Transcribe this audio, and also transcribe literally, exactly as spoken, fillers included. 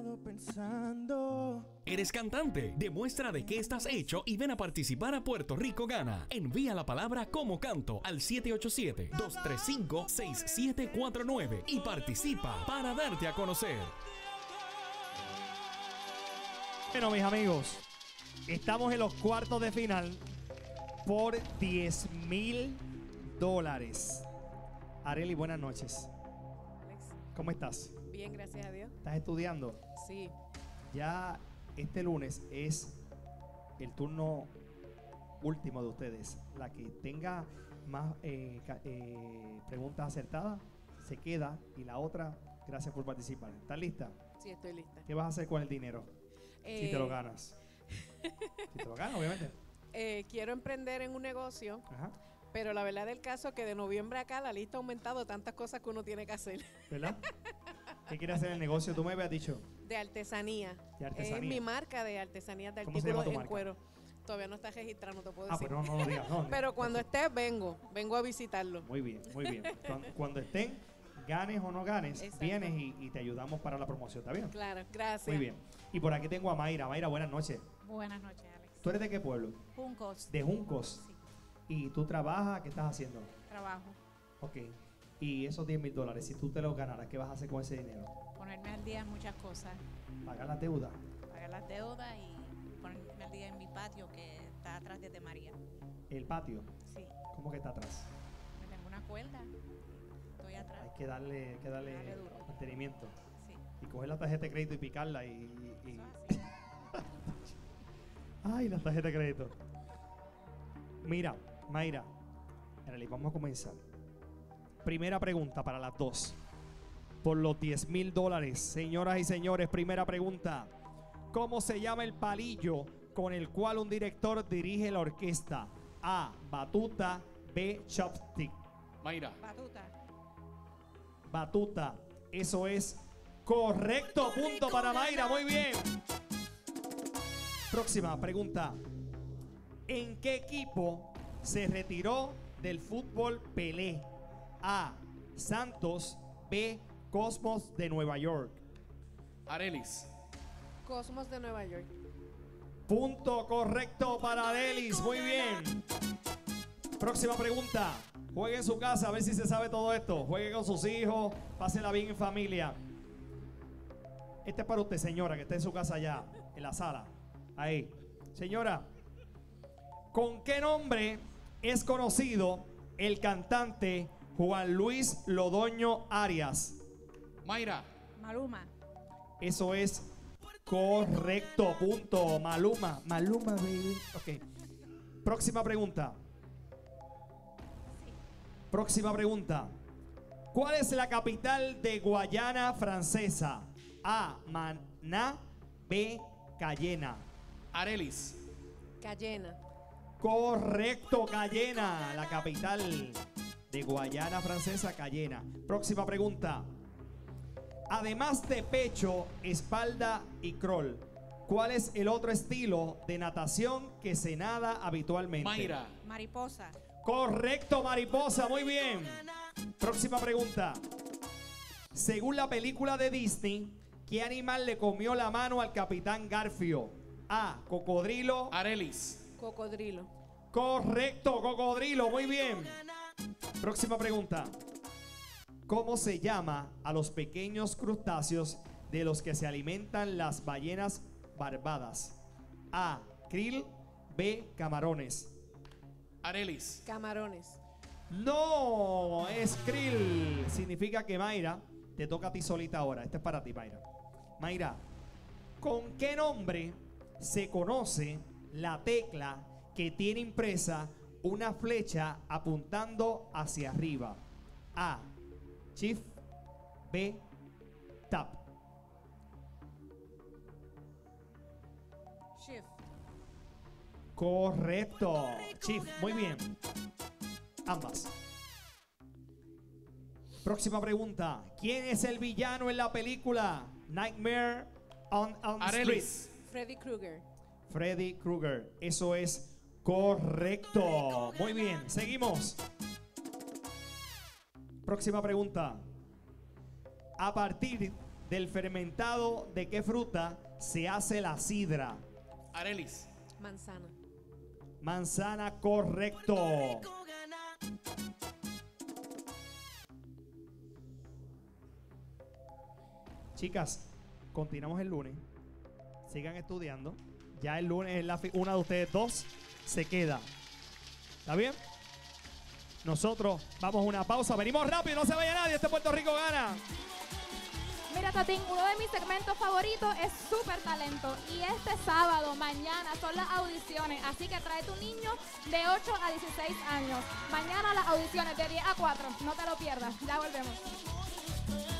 estado pensando. ¿Eres cantante? Demuestra de qué estás hecho y ven a participar a Puerto Rico Gana. Envía la palabra como canto al siete ocho siete, dos tres cinco, seis siete cuatro nueve y participa para darte a conocer. Bueno, mis amigos, estamos en los cuartos de final por diez mil dólares. Arely, buenas noches. Alex, ¿cómo estás? Bien, gracias a Dios. ¿Estás estudiando? Sí. Ya este lunes es el turno último de ustedes. La que tenga más eh, eh, preguntas acertadas se queda, y la otra, gracias por participar. ¿Estás lista? Sí, estoy lista. ¿Qué vas a hacer con el dinero? Eh... Si te lo ganas. Si te lo ganas, obviamente. Eh, quiero emprender en un negocio. Ajá. Pero la verdad del caso es que de noviembre acá la lista ha aumentado tantas cosas que uno tiene que hacer. ¿Verdad? ¿Qué quieres hacer en el negocio? Tú me habías dicho. De artesanía. De artesanía. Es mi marca de artesanía de artículos en marca? cuero. Todavía no está registrado, no te puedo ah, decir. Ah, pero no, no lo digas. No, pero cuando esté, vengo. Vengo a visitarlo. Muy bien, muy bien. Cuando, cuando estén, ganes o no ganes, exacto, vienes y, y te ayudamos para la promoción. ¿Está bien? Claro, gracias. Muy bien. Y por aquí tengo a Mayra. Mayra, buenas noches. Buenas noches, Alex. ¿Tú eres de qué pueblo? Juncos. ¿De Juncos? Sí. ¿Y tú trabajas? ¿Qué estás haciendo? Trabajo. Ok. Y esos diez mil dólares, si tú te los ganaras, ¿qué vas a hacer con ese dinero? Ponerme al día en muchas cosas. Pagar las deudas. Pagar las deudas y ponerme al día en mi patio que está atrás de María. ¿El patio? Sí. ¿Cómo que está atrás? Me tengo una cuerda. Estoy atrás. Hay que darle, hay que darle, darle mantenimiento. Sí. Y coger la tarjeta de crédito y picarla y... y, y... Eso es así. Ay, la tarjeta de crédito. Mira, Mayra, vamos a comenzar. Primera pregunta para las dos. Por los diez mil dólares, señoras y señores, primera pregunta. ¿Cómo se llama el palillo con el cual un director dirige la orquesta? A, batuta. B, chopstick. Mayra. Batuta. Batuta. Eso es correcto. Punto para Mayra. Muy bien. Próxima pregunta. ¿En qué equipo se retiró del fútbol Pelé? A, Santos. B, Cosmos de Nueva York. Arelis. Cosmos de Nueva York. Punto correcto para Arelis. Muy bien. Próxima pregunta. Juegue en su casa a ver si se sabe todo esto. Juegue con sus hijos. Pásenla bien en familia. Este es para usted, señora, que está en su casa allá, en la sala. Ahí. Señora, ¿con qué nombre es conocido el cantante Juan Luis Lodoño Arias? Mayra. Maluma. Eso es correcto. Punto. Maluma. Maluma, baby. Ok. Próxima pregunta. Próxima pregunta. ¿Cuál es la capital de Guayana francesa? A, Maná. B, Cayena. Arelis. Cayena. Correcto, Cayena, la capital de Guayana francesa, Cayena. Próxima pregunta. Además de pecho, espalda y crawl, ¿cuál es el otro estilo de natación que se nada habitualmente? Mayra. Mariposa. Correcto, mariposa, muy bien. Próxima pregunta. Según la película de Disney, ¿qué animal le comió la mano al Capitán Garfio? A, cocodrilo. Arelis. Cocodrilo. Correcto, cocodrilo, muy bien. Próxima pregunta. ¿Cómo se llama a los pequeños crustáceos de los que se alimentan las ballenas barbadas? A, krill. B, camarones. Arelis. Camarones. No, es krill. Significa que, Mayra, te toca a ti solita ahora. Este es para ti, Mayra. Mayra, ¿con qué nombre se conoce la tecla que tiene impresa una flecha apuntando hacia arriba? A, Shift. B, Tap. Shift. Correcto. Shift. Muy bien. Ambas. Próxima pregunta. ¿Quién es el villano en la película Nightmare on Elm Street? Freddy Krueger. Freddy Krueger. Eso es correcto. Muy bien. Seguimos. Próxima pregunta. A partir del fermentado de qué fruta se hace la sidra. Arelis. Manzana. Manzana, correcto. Puerto Rico gana. Chicas, continuamos el lunes. Sigan estudiando. Ya el lunes es la una de ustedes dos se queda. ¿Está bien? Nosotros vamos a una pausa. Venimos rápido, no se vaya nadie. Este Puerto Rico gana. Mira, Tatín, uno de mis segmentos favoritos es Super Talento. Y este sábado, mañana, son las audiciones. Así que trae tu niño de ocho a dieciséis años. Mañana las audiciones de diez a cuatro. No te lo pierdas. Ya volvemos.